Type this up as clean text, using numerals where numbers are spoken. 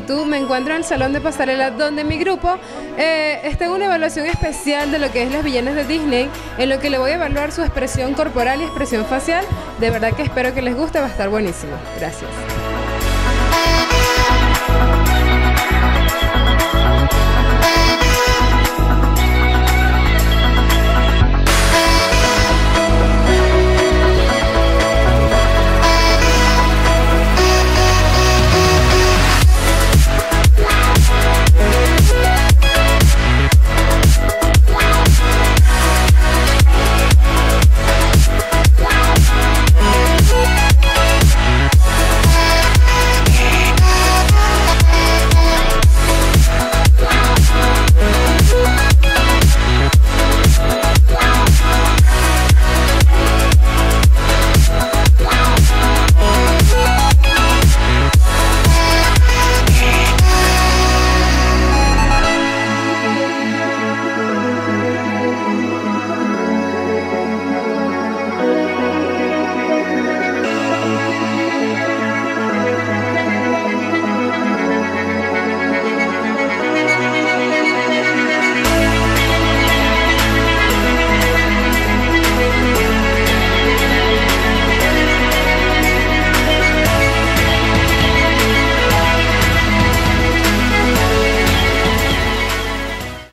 YouTube, me encuentro en el Salón de Pasarela, donde mi grupo está en una evaluación especial de lo que es las villanas de Disney, en lo que le voy a evaluar su expresión corporal y expresión facial. De verdad que espero que les guste, va a estar buenísimo. Gracias.